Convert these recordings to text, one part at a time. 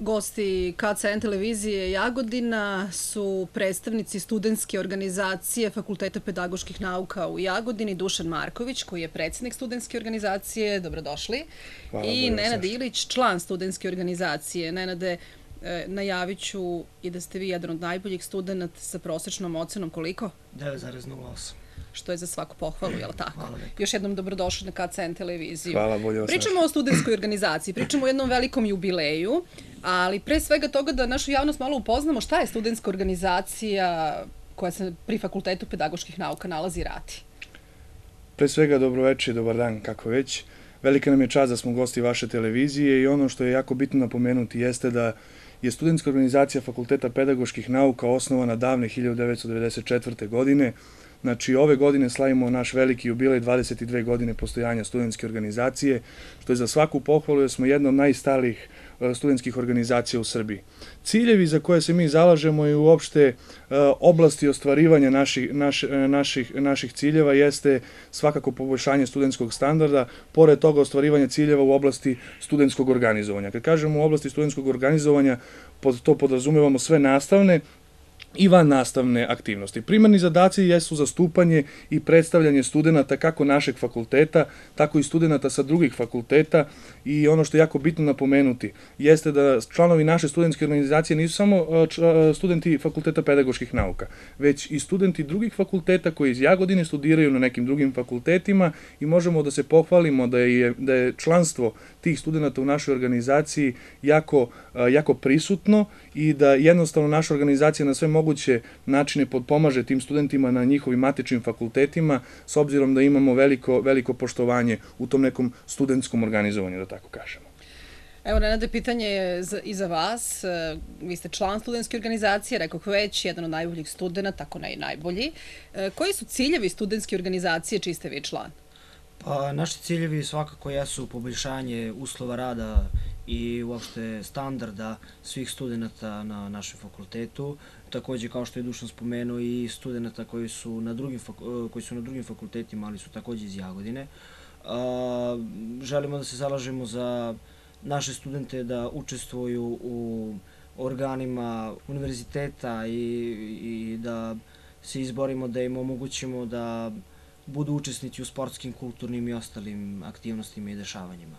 Gosti KCN Televizije Jagodina su predstavnici studentske organizacije Fakulteta pedagoških nauka u Jagodini, Dušan Marković, koji je predsjednik studentske organizacije. Dobrodošli. Hvala, i Nenad Ilić, član studentske organizacije. Nenade, najavit ću i da ste vi jedan od najboljih studenta sa prosječnom ocenom koliko? 9,08. Što je za svaku pohvalu, je li tako? Još jednom dobrodošli na KCN Televiziju. Hvala, bolje vas. Pričamo o studentskoj organizaciji, pričamo o jednom velikom jubileju, ali pre svega toga da našu javnost malo upoznamo šta je studentska organizacija koja se pri Fakultetu pedagoških nauka nalazi i radi. Pre svega, dobroveče i dobar dan, kako već. Velika nam je čast da smo gosti vaše televizije i ono što je jako bitno napomenuti jeste da je studentska organizacija Fakulteta pedagoških nauka osnovana davne 1994. godine. Znači, ove godine slavimo naš veliki jubilej, 22 godine postojanja studentske organizacije, što je za svaku pohvalu jer smo jedna od najstarijih studentskih organizacija u Srbiji. Ciljevi za koje se mi zalažemo i uopšte oblasti ostvarivanja naših ciljeva jeste svakako poboljšanje studentskog standarda, pored toga ostvarivanje ciljeva u oblasti studentskog organizovanja. Kad kažemo u oblasti studentskog organizovanja, pod to podrazumevamo sve nastavne i van nastavne aktivnosti. Primarni zadaci jesu zastupanje i predstavljanje studenta kako našeg fakulteta, tako i studenta sa drugih fakulteta, i ono što je jako bitno napomenuti jeste da članovi naše studentske organizacije nisu samo studenti Fakulteta pedagoških nauka, već i studenti drugih fakulteta koji iz Jagodine studiraju na nekim drugim fakultetima, i možemo da se pohvalimo da je članstvo tih studenta u našoj organizaciji jako prisutno i da jednostavno naša organizacija na sve moguće načine potpomaže tim studentima na njihovim matičnim fakultetima, s obzirom da imamo veliko poštovanje u tom nekom studentskom organizovanju, da tako kažemo. Evo, Nenade, pitanje je i za vas. Vi ste član studentske organizacije, rekoh već, jedan od najboljih studenta, ako ne i najbolji. Koji su ciljevi studentske organizacije čiji ste vi član? Pa, naši ciljevi svakako jesu poboljšanje uslova rada i uopšte standarda svih studenta na našem fakultetu. Također, kao što je Dušan spomenuo, i studenta koji su na drugim fakultetima, ali su također iz Jagodine. Želimo da se zalažemo za naše studente da učestvuju u organima univerziteta i da se izborimo da im omogućimo da budu učesnici u sportskim, kulturnim i ostalim aktivnostima i dešavanjima.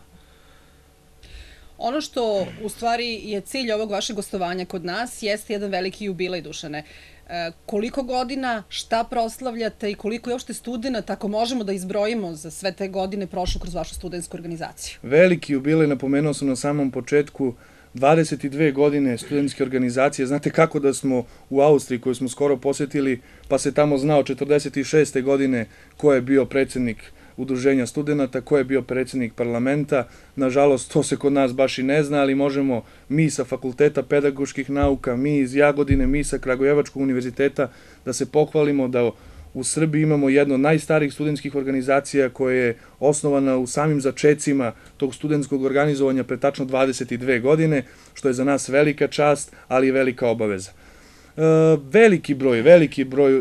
Ono što u stvari je cilj ovog vašeg gostovanja kod nas jeste jedan veliki jubilej, Dušane. Koliko godina, šta proslavljate i koliko je uopšte studenta, ako možemo da izbrojimo, za sve te godine prošlo kroz vašu studentsku organizaciju? Veliki jubilej, napomenuo sam na samom početku, 22 godine studentske organizacije. Znate kako da smo u Austriji, koju smo skoro posjetili, pa se tamo znao 46. godine ko je bio predsjednik udruženja studenta, ko je bio predsjednik parlamenta. Nažalost, to se kod nas baš i ne zna, ali možemo mi sa Fakulteta pedagoških nauka, mi iz Jagodine, mi sa Kragujevačkog univerziteta da se pohvalimo da u Srbiji imamo jednu od najstarijih studentskih organizacija koja je osnovana u samim začecima tog studentskog organizovanja pre tačno 22 godine, što je za nas velika čast, ali i velika obaveza.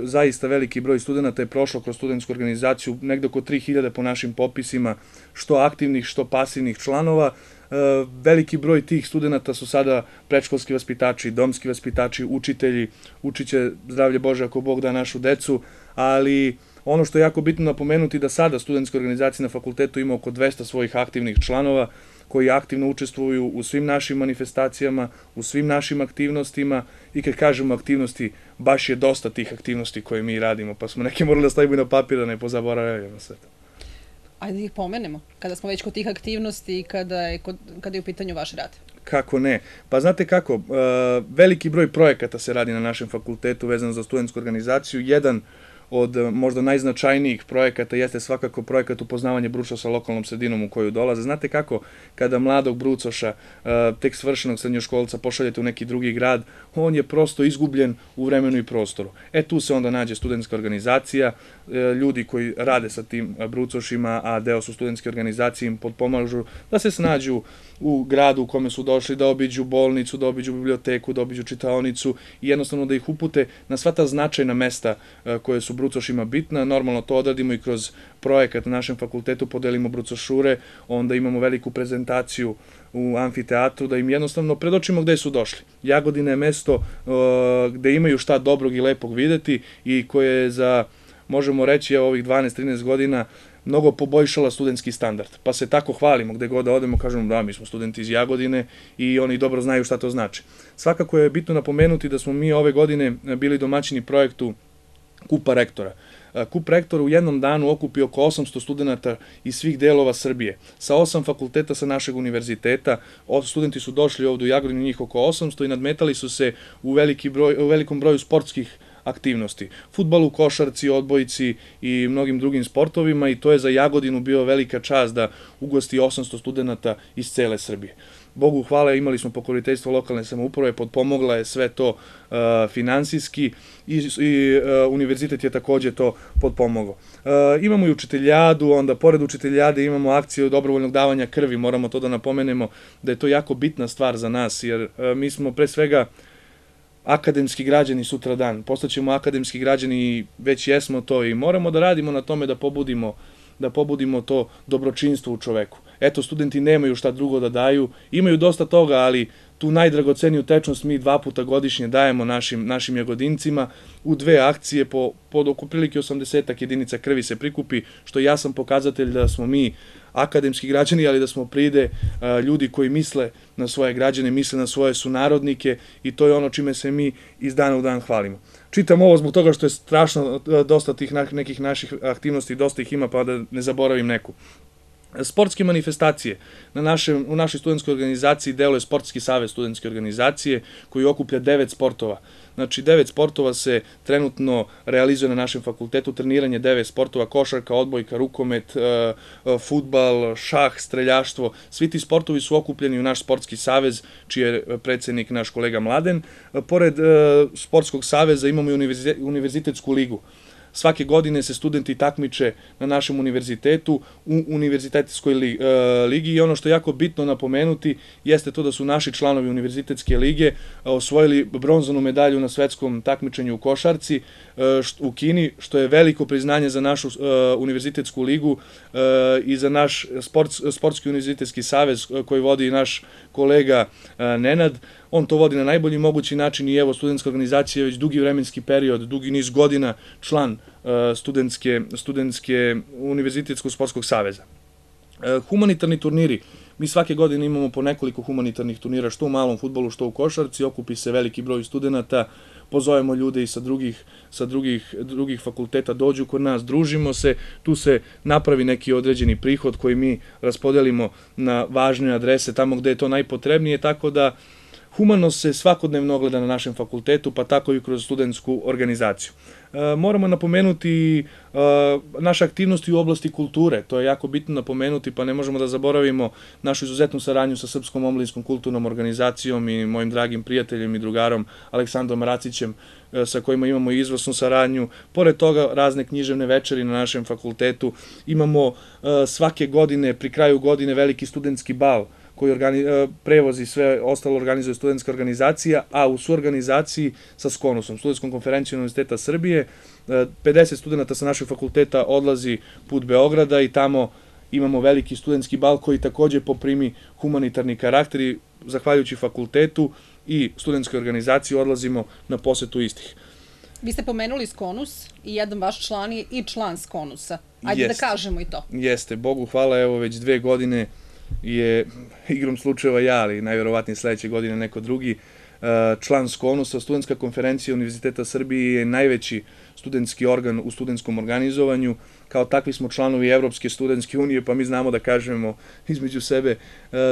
Zaista veliki broj studenta je prošlo kroz studentsku organizaciju, nekde oko 3000 po našim popisima, što aktivnih, što pasivnih članova. Veliki broj tih studenta su sada predškolski vaspitači, domski vaspitači, učitelji, učiće, zdravlje Bože ako Bog da, našu decu, ali ono što je jako bitno napomenuti da sada studentska organizacija na fakultetu ima oko 200 svojih aktivnih članova koji aktivno učestvuju u svim našim manifestacijama, u svim našim aktivnostima, i kad kažemo aktivnosti, baš je dosta tih aktivnosti koje mi radimo, pa smo neke morali da stavimo i na papir da ne pozaboravljamo sve to. Ajde da ih pomenemo, kada smo već kod tih aktivnosti i kada je u pitanju vaš rad. Kako ne? Pa znate kako, veliki broj projekata se radi na našem fakultetu vezano za studentsku organizaciju. Jedan od možda najznačajnijih projekata jeste svakako projekat upoznavanje Bruca sa lokalnom sredinom u koju dolaze. Znate kako, kada mladog Brucoša, tek svršenog srednjoškolca, pošaljete u neki drugi grad, on je prosto izgubljen u vremenu i prostoru. E, tu se onda nađe studentska organizacija, ljudi koji rade sa tim Brucošima, a deo su studentske organizacije, im potpomažu da se snađu u gradu u kome su došli, da obiđu bolnicu, da obiđu biblioteku, da obiđu čitaonicu i jednostavno da ih upute na sva ta značajna mesta koje su Brucošima bitna. Normalno to odradimo i kroz projekat na našem fakultetu, podelimo Brucošure, onda imamo veliku prezentaciju u amfiteatru, da im jednostavno predočimo gde su došli. Jagodina je mesto gde imaju šta dobrog i lepog videti i koje je za, možemo reći, ovih 12-13 godina mnogo poboljšala studentski standard. Pa se tako hvalimo gde god da odemo, kažemo da mi smo studenti iz Jagodine i oni dobro znaju šta to znači. Svakako je bitno napomenuti da smo mi ove godine bili domaćini projektu Kupa Rektora. Kup Rektora u jednom danu okupi oko 800 studenta iz svih delova Srbije. Sa 8 fakulteta sa našeg univerziteta, studenti su došli ovdje u Jagodinu, njih oko 800, i nadmetali su se u velikom broju sportskih aktivnosti. Fudbalu, košarci, odbojici i mnogim drugim sportovima, i to je za Jagodinu bio velika čast da ugosti 800 studenta iz cele Srbije. Bogu hvala, imali smo pokroviteljstvo lokalne samouprave, potpomogla je sve to finansijski i univerzitet je također to potpomogao. Imamo i učiteljadu, onda pored učiteljade imamo akciju dobrovoljnog davanja krvi, moramo to da napomenemo da je to jako bitna stvar za nas, jer mi smo pre svega akademski građani sutra dan, postaćemo akademski građani i već jesmo to i moramo da radimo na tome da pobudimo to dobročinstvo u čoveku. Eto, studenti nemaju šta drugo da daju, imaju dosta toga, ali tu najdragoceniju tečnost mi 2 puta godišnje dajemo našim jagodincima u 2 akcije, pod oko prilike 80-ak jedinica krvi se prikupi, što je jasan pokazatelj da smo mi akademski građani, ali da smo pride ljudi koji misle na svoje građane, misle na svoje sunarodnike, i to je ono čime se mi iz dana u dan hvalimo. Čitam ovo zbog toga što je strašno dosta tih nekih naših aktivnosti, dosta ih ima, pa da ne zaboravim neku. Sportske manifestacije. U našoj studentskoj organizaciji deluje Sportski savez studentske organizacije koji okuplja 9 sportova. Znači, 9 sportova se trenutno realizuje na našem fakultetu, treniranje 9 sportova, košarka, odbojka, rukomet, fudbal, šah, streljaštvo. Svi ti sportovi su okupljeni u naš Sportski savez, čiji je predsjednik naš kolega Mladen. Pored Sportskog saveza imamo i univerzitetsku ligu. Svake godine se studenti takmiče na našem univerzitetu u univerzitetskoj ligi, i ono što je jako bitno napomenuti jeste to da su naši članovi univerzitetske lige osvojili bronzanu medalju na svetskom takmičenju u košarci u Kini, što je veliko priznanje za našu univerzitetsku ligu i za naš sportski univerzitetski savez koji vodi naš kolega Nenad. On to vodi na najbolji mogući način i evo, studentska organizacija je već dugi vremenski period, dugi niz godina član studentske univerzitetskog sportskog saveza. Humanitarni turniri. Mi svake godine imamo po nekoliko humanitarnih turnira, što u malom fudbalu, što u košarci. Okupi se veliki broj studenata, pozovemo ljude i sa drugih fakulteta, dođu kod nas, družimo se, tu se napravi neki određeni prihod koji mi raspodelimo na važne adrese tamo gde je to najpotrebnije, tako da humanost se svakodnevno ogleda na našem fakultetu, pa tako i kroz studentsku organizaciju. Moramo napomenuti naše aktivnosti u oblasti kulture, to je jako bitno napomenuti, pa ne možemo da zaboravimo našu izuzetnu saradnju sa Srpskom omladinskom kulturnom organizacijom i mojim dragim prijateljem i drugarom Aleksandrom Racićem, sa kojima imamo izvrsnu saradnju. Pored toga, razne književne večeri na našem fakultetu. Imamo svake godine, pri kraju godine, veliki studentski bal, koji prevozi sve ostalo organizuje studentska organizacija, a u suorganizaciji sa SKONUSom, Studentskom konferencijom Univerziteta Srbije. 50 studenta sa našeg fakulteta odlazi put Beograda i tamo imamo veliki studentski bal koji također poprimi humanitarni karakter, i zahvaljujući fakultetu i studentskoj organizaciji odlazimo na posetu istih. Vi ste pomenuli SKONUS i jedan vaš član je i član SKONUSa. Ajde da kažemo i to. Jeste, Bogu hvala, evo već 2 godine je, igrom slučajeva ja, ali najvjerovatnije sljedeće godine neko drugi, član SKONUS-a. Studentska konferencija Univerziteta Srbije je najveći studentski organ u studentskom organizovanju. Kao takvi smo članovi Evropske Studentske Unije, pa mi znamo da kažemo između sebe,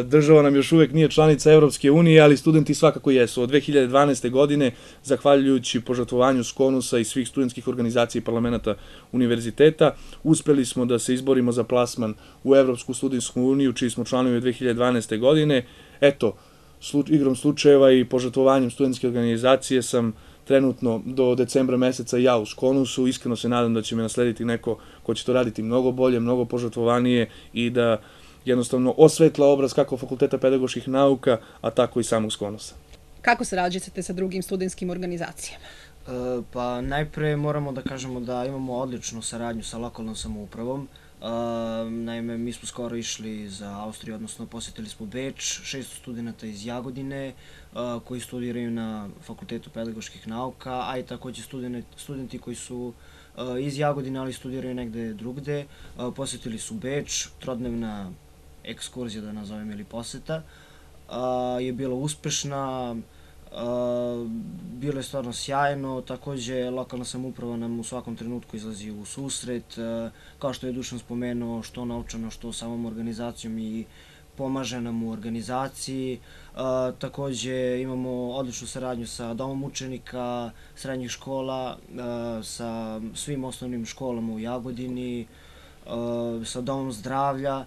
država nam još uvijek nije članica Evropske Unije, ali studenti svakako jesu. Od 2012. godine, zahvaljujući požrtvovanju SKONUS-a i svih studentskih organizacija i parlamenta univerziteta, uspeli smo da se izborimo za plasman u Evropsku Studensku Uniju, čiji smo članovi od 2012. godine. Eto, igrom slučajeva i požrtvovanjem studentske organizacije sam trenutno do decembra meseca ja u SKONUS-u. Iskreno se nadam da će me naslediti neko ko će to raditi mnogo bolje, mnogo požrtvovanije i da jednostavno osvetla obraz kako Fakulteta pedagoških nauka, a tako i samog SKONUS-a. Kako sarađujete sa drugim studentskim organizacijama? Pa najpre moramo da kažemo da imamo odličnu saradnju sa lokalnom samoupravom. Naime, mi smo skoro išli za Austriju, odnosno posjetili smo Beč, 600 studenta iz Jagodine koji studiraju na Fakultetu pedagoških nauka, a i također studenti koji su iz Jagodine, ali studiraju negde drugde. Posjetili su Beč, trodnevna ekskurzija da nazovem ili poseta je bila uspešna. Bilo je stvarno sjajno, također lokalna samouprava nam u svakom trenutku izlazi u susret, kao što je Dušan spomenuo, što naučano, što samom organizacijom i pomaže nam u organizaciji. Također imamo odličnu saradnju sa domom učenika, srednjih škola, sa svim osnovnim školama u Jagodini, sa domom zdravlja.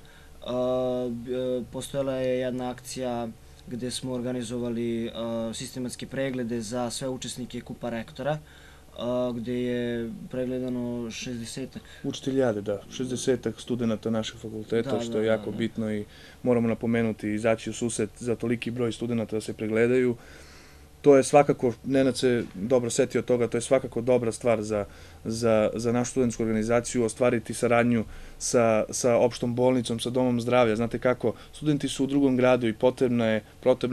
Postojala je jedna akcija gdje smo organizovali sistematske preglede za sve učesnike Kupa Rektora, gdje je pregledano 60-ak... Učiteljade, da, 60-ak studenta našeg fakulteta, što je jako bitno i moramo napomenuti, izaći u susret za toliki broj studenta da se pregledaju. To je svakako, Nenad se dobro setio toga, to je svakako dobra stvar za našu studentsku organizaciju, ostvariti saradnju sa opštom bolnicom, sa domom zdravlja. Znate kako, studenti su u drugom gradu i potrebna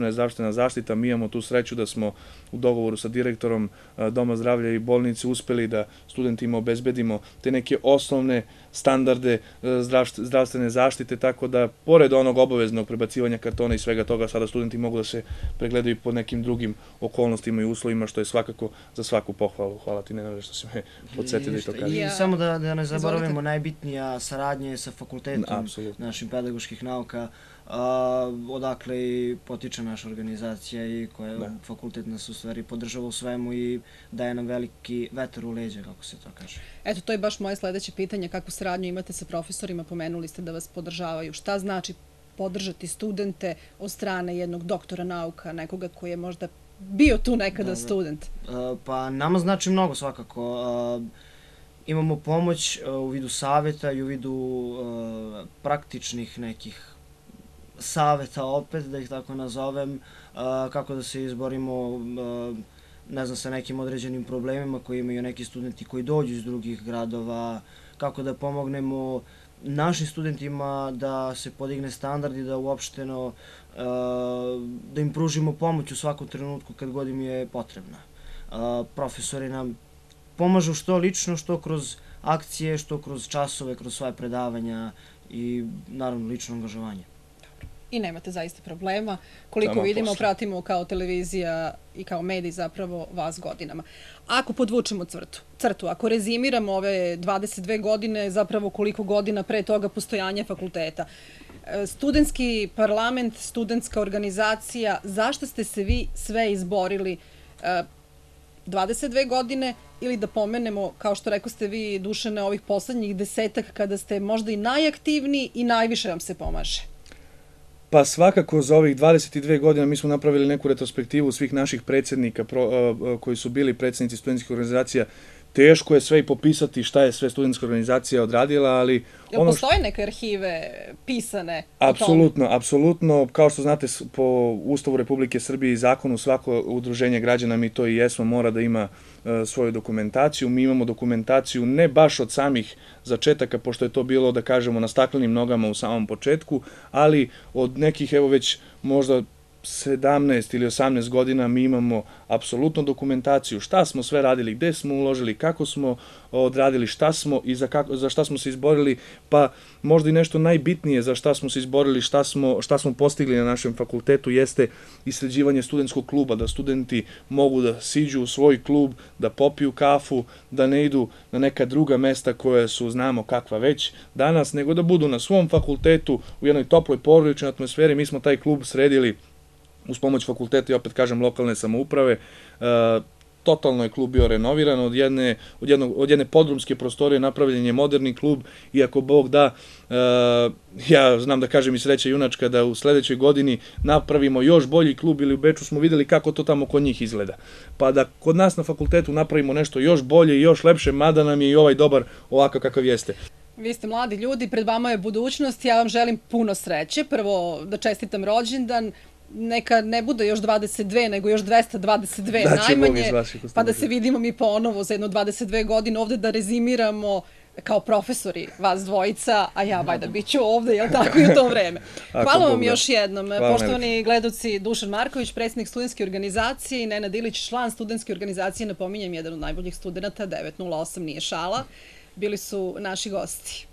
je zdravstvena zaštita. Mi imamo tu sreću da smo u dogovoru sa direktorom doma zdravlja i bolnice uspeli da studentima obezbedimo te neke osnovne standarde zdravstvene zaštite, tako da pored onog obaveznog prebacivanja kartona i svega toga, sada studenti mogu da se pregledaju pod nekim drugim okolnostima i uslovima, što je svakako za svaku pohvalu. Hvala ti, Nenade, što si me podsjetio da i to kažem. Samo da ne zaboravimo, najbitnija saradnja je sa fakultetom naših pedagoških nauka, odakle i potiče naša organizacija i fakultet nas u stvari podržava u svemu i daje nam veliki vetar u leđa, kako se to kaže. Eto, to je baš moje sljedeće pitanje, kakvu saradnju imate sa profesorima, pomenuli ste da vas podržavaju. Šta znači podržati studente od strane jednog doktora nauka, nekoga koji je možda bio tu nekada student? Pa nama znači mnogo svakako. Imamo pomoć u vidu savjeta i u vidu praktičnih nekih savjeta, opet da ih tako nazovem, kako da se izborimo, ne znam, sa nekim određenim problemima koji imaju neki studenti koji dođu iz drugih gradova, kako da pomognemo našim studentima da se podigne standard i da uopšteno da im pružimo pomoć u svakom trenutku kad god im je potrebna. Profesori nam pomažu što lično, što kroz akcije, što kroz časove, kroz svoje predavanja i naravno lično angažovanje. I nemate zaista problema. Koliko vidimo, pratimo kao televizija i kao mediji zapravo vas godinama. Ako podvučemo crtu, ako rezimiramo ove 22 godine, zapravo koliko godina pre toga postojanja fakulteta, studentski parlament, studentska organizacija, zašto ste se vi sve izborili 22 godine, ili da pomenemo, kao što rekao ste vi, Dušane, ovih poslednjih 10-ak, kada ste možda i najaktivniji i najviše vam se pomaže? Pa svakako za ovih 22 godina mi smo napravili neku retrospektivu svih naših predsjednika koji su bili predsjednici studentskih organizacija. Teško je sve i popisati šta je sve studentska organizacija odradila, ali... Jel postoje neke arhive pisane o tome? Apsolutno. Kao što znate, po Ustavu Republike Srbije i zakonu, svako udruženje građana, mi to i jesmo, mora da ima svoju dokumentaciju. Mi imamo dokumentaciju ne baš od samih začetaka, pošto je to bilo, da kažemo, na staklenim nogama u samom početku, ali od nekih, evo već možda 17 ili 18 godina mi imamo apsolutno dokumentaciju šta smo sve radili, gde smo uložili, kako smo odradili, šta smo i za šta smo se izborili, pa možda i nešto najbitnije za šta smo se izborili, šta smo postigli na našem fakultetu jeste i sređivanje studentskog kluba, da studenti mogu da siđu u svoj klub, da popiju kafu, da ne idu na neka druga mesta koje su znamo kakva već danas, nego da budu na svom fakultetu u jednoj toploj porodičnoj atmosferi. Mi smo taj klub sredili uz pomoć fakulteta i, opet kažem, lokalne samouprave. Totalno je klub bio renoviran, od jedne podrumske prostorije napravljen je moderni klub, i ako Bog da, ja znam da kažem i sreća junačka da u sljedećoj godini napravimo još bolji klub, ili u Beču smo vidjeli kako to tamo kod njih izgleda. Pa da kod nas na fakultetu napravimo nešto još bolje i još lepše, mada nam je i ovaj dobar ovakav kakav jeste. Vi ste mladi ljudi, pred vama je budućnost, ja vam želim puno sreće. Prvo da čestitam rođendan, neka ne bude još 22, nego još 222 najmanje, pa da se vidimo mi ponovo za jedno 22 godine ovdje, da rezimiramo kao profesori, vas dvojica, a ja bajda bit ću ovdje, jel tako, i u to vreme. Hvala vam još jednom, poštovani gledaoci. Dušan Marković, predsjednik studentske organizacije, i Nenad Ilić, član studentske organizacije, napominjem, jedan od najboljih studenta, 908 nije šala, bili su naši gosti.